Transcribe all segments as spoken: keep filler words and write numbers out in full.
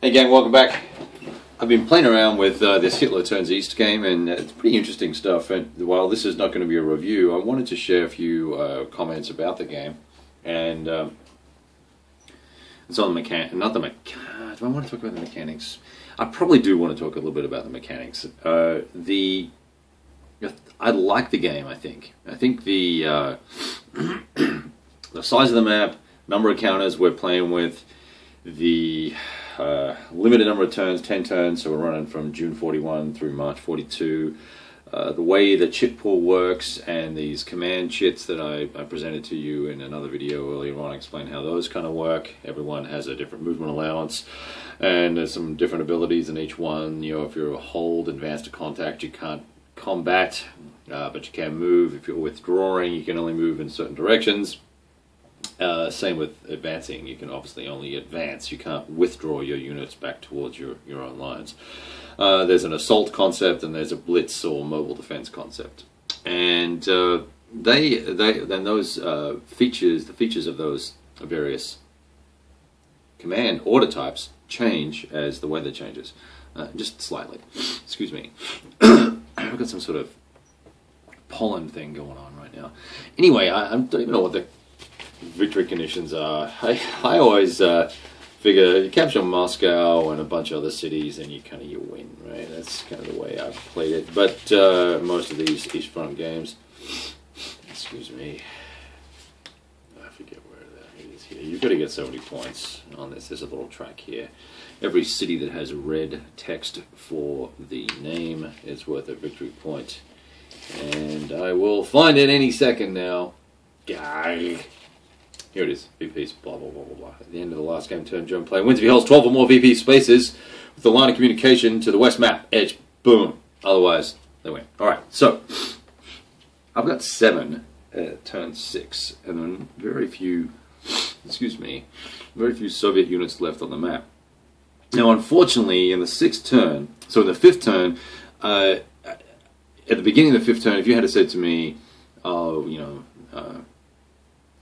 Hey gang, welcome back. I've been playing around with uh, this Hitler Turns East game, and it's pretty interesting stuff. And while this is not going to be a review, I wanted to share a few uh, comments about the game. And um, it's on the mechanic, not the mechanics. Do I want to talk about the mechanics? I probably do want to talk a little bit about the mechanics. Uh, the I like the game. I think. I think the uh, the size of the map, number of counters we're playing with, the uh, limited number of turns, ten turns. So we're running from June forty-one through March forty-two. Uh, the way the chit pool works and these command chits that I, I presented to you in another video earlier on, I explained how those kind of work. Everyone has a different movement allowance and there's some different abilities in each one. You know, if you're a hold, advanced to contact, you can't combat, uh, but you can move. If you're withdrawing, you can only move in certain directions. Uh, same with advancing. You can obviously only advance. You can't withdraw your units back towards your, your own lines. Uh, there's an assault concept and there's a blitz or mobile defense concept. And uh, they, they, then those uh, features, the features of those various command order types change as the weather changes. Uh, just slightly. Excuse me. I've got some sort of pollen thing going on right now. Anyway, I, I don't even know what the victory conditions are. I, I always uh, figure you capture Moscow and a bunch of other cities and you kind of you win, right? That's kind of the way I've played it. But uh, most of these East Front games, excuse me, I forget where that is here. You've got to get so many points on this. There's a little track here. Every city that has red text for the name is worth a victory point. And I will find it any second now. Gah. Here it is, V Ps, blah, blah, blah, blah, blah. At the end of the last game turn, German player wins if he holds twelve or more V P spaces with the line of communication to the west map edge. Boom. Otherwise, they win. All right, so I've got seven at turn six, and then very few, excuse me, very few Soviet units left on the map. Now, unfortunately, in the sixth turn, so in the fifth turn, uh, at the beginning of the fifth turn, if you had said to me, oh, you know, uh,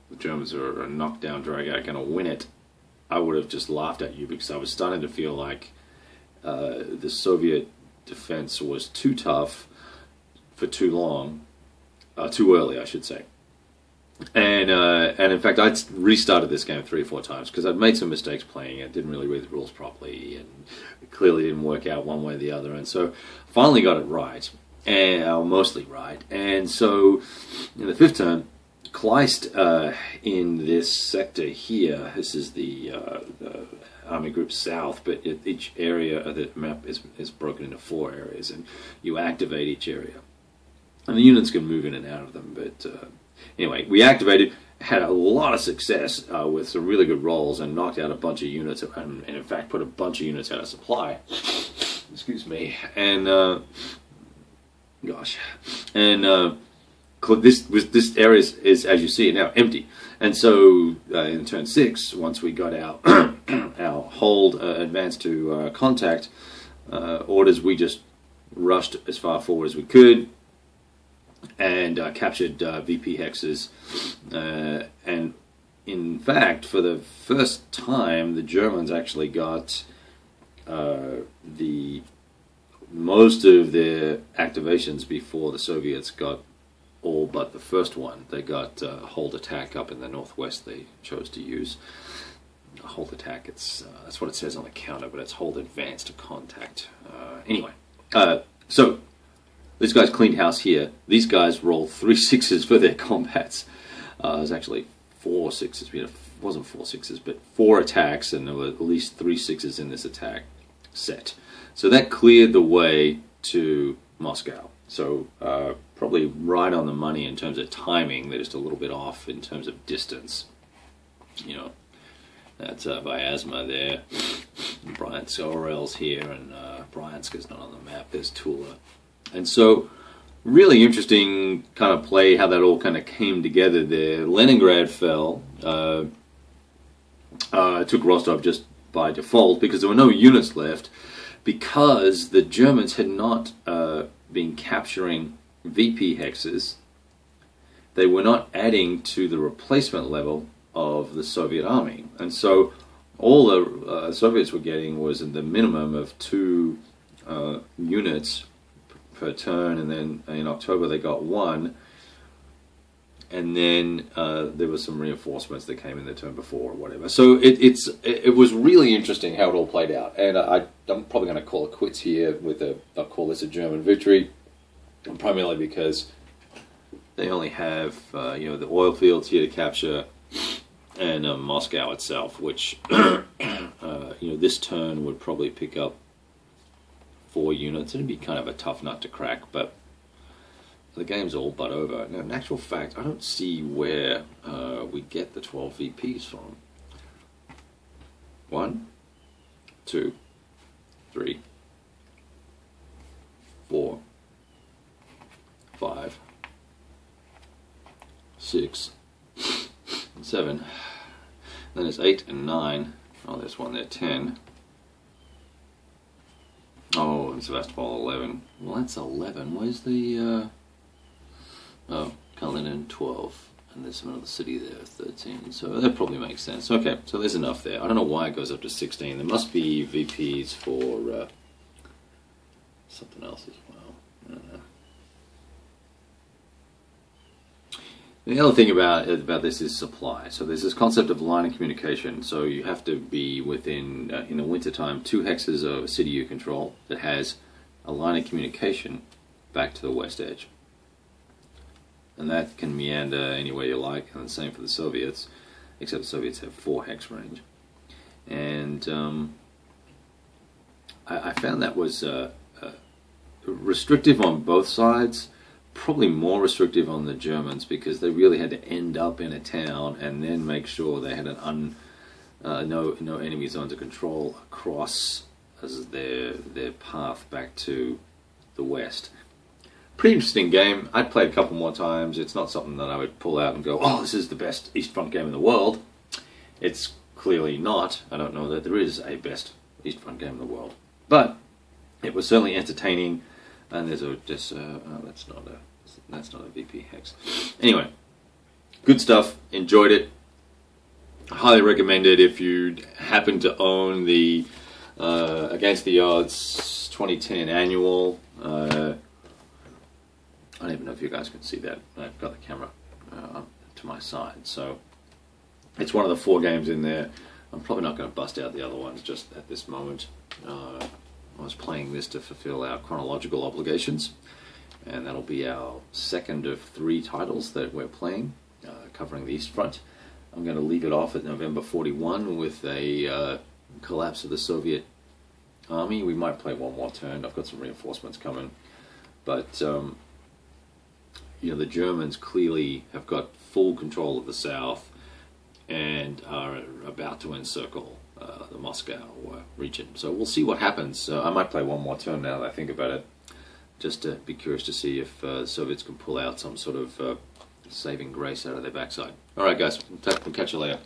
the Germans are a knockdown drag out going to win it, I would have just laughed at you because I was starting to feel like uh, the Soviet defense was too tough for too long, uh, too early, I should say. And uh, and in fact, I'd restarted this game three or four times because I'd made some mistakes playing it, didn't really read the rules properly, and it clearly didn't work out one way or the other. And so I finally got it right, and uh, mostly right. And so in the fifth turn, Kleist uh, in this sector here, this is the, uh, the Army Group South, but it, each area of the map is, is broken into four areas, and you activate each area. And the units can move in and out of them, but uh, anyway, we activated, had a lot of success uh, with some really good rolls, and knocked out a bunch of units, and, and in fact put a bunch of units out of supply. Excuse me. And, uh, gosh. And, uh, This was this area is, is as you see it now empty, and so uh, in turn six, once we got our our hold uh, advance to uh, contact uh, orders, we just rushed as far forward as we could and uh, captured uh, V P hexes, uh, and in fact, for the first time, the Germans actually got uh, the most of their activations before the Soviets got all but the first one. They got uh, hold attack up in the northwest. They chose to use hold attack. It's uh, that's what it says on the counter, but it's hold advance to contact. Uh, anyway, uh, so these guys cleaned house here. These guys rolled three sixes for their combats. Uh, it was actually four sixes. We had a, it wasn't four sixes, but four attacks, and there were at least three sixes in this attack set. So that cleared the way to Moscow. So uh, probably right on the money in terms of timing. They're just a little bit off in terms of distance. You know, that's uh, Vyazma there, Bryansk, Oryol's here, and uh, Bryansk is not on the map. There's Tula, and so really interesting kind of play how that all kind of came together there. Leningrad fell, uh, uh, took Rostov just by default because there were no units left because the Germans had not. Uh, been capturing V P hexes, they were not adding to the replacement level of the Soviet army. And so all the uh, Soviets were getting was at the minimum of two uh, units per turn, and then in October they got one, and then uh, there were some reinforcements that came in the turn before or whatever. So it, it's, it was really interesting how it all played out, and I, I'm probably going to call it quits here with a, I'll call this a German victory, primarily because they only have uh, you know, the oil fields here to capture, and uh, Moscow itself, which uh, you know, this turn would probably pick up four units. It'd be kind of a tough nut to crack, but the game's all but over. Now, in actual fact, I don't see where uh, we get the twelve V Ps from. One, two, three, four, five, six, and seven. Then there's eight and nine. Oh, there's one there, ten. Oh, and Sebastopol, eleven. Well, that's eleven. Where's the, uh... oh, Cullinan, twelve. And there's another city there, thirteen. So that probably makes sense. Okay, so there's enough there. I don't know why it goes up to sixteen. There must be V Ps for, uh... something else as well. I don't know. The other thing about about this is supply. So there's this concept of line of communication. So you have to be within, uh, in the wintertime, two hexes of a city you control that has a line of communication back to the west edge. And that can meander any way you like, and the same for the Soviets, except the Soviets have four hex range. And um, I, I found that was uh, uh, restrictive on both sides. Probably more restrictive on the Germans, because they really had to end up in a town and then make sure they had an un, uh, no no enemy zone to control across as their their path back to the west. Pretty interesting game. I'd play a couple more times. It's not something that I would pull out and go, oh, this is the best East Front game in the world. It's clearly not. I don't know that there is a best East Front game in the world, but it was certainly entertaining. And there's a just uh, oh, that's not a that's not a V P hex. Anyway, good stuff. Enjoyed it. Highly recommend it if you happen to own the uh, Against the Odds twenty ten annual. Uh, I don't even know if you guys can see that. I've got the camera uh, to my side, so it's one of the four games in there. I'm probably not going to bust out the other ones just at this moment. Uh, I was playing this to fulfill our chronological obligations, and that'll be our second of three titles that we're playing, uh, covering the East Front. I'm going to leave it off at November forty-one with a uh, collapse of the Soviet army. We might play one more turn. I've got some reinforcements coming, but um, you know, the Germans clearly have got full control of the south and are about to encircle Uh, the Moscow uh, region. So we'll see what happens. Uh, I might play one more turn now that I think about it, just to be curious to see if uh, the Soviets can pull out some sort of uh, saving grace out of their backside. Alright guys, we'll catch you later.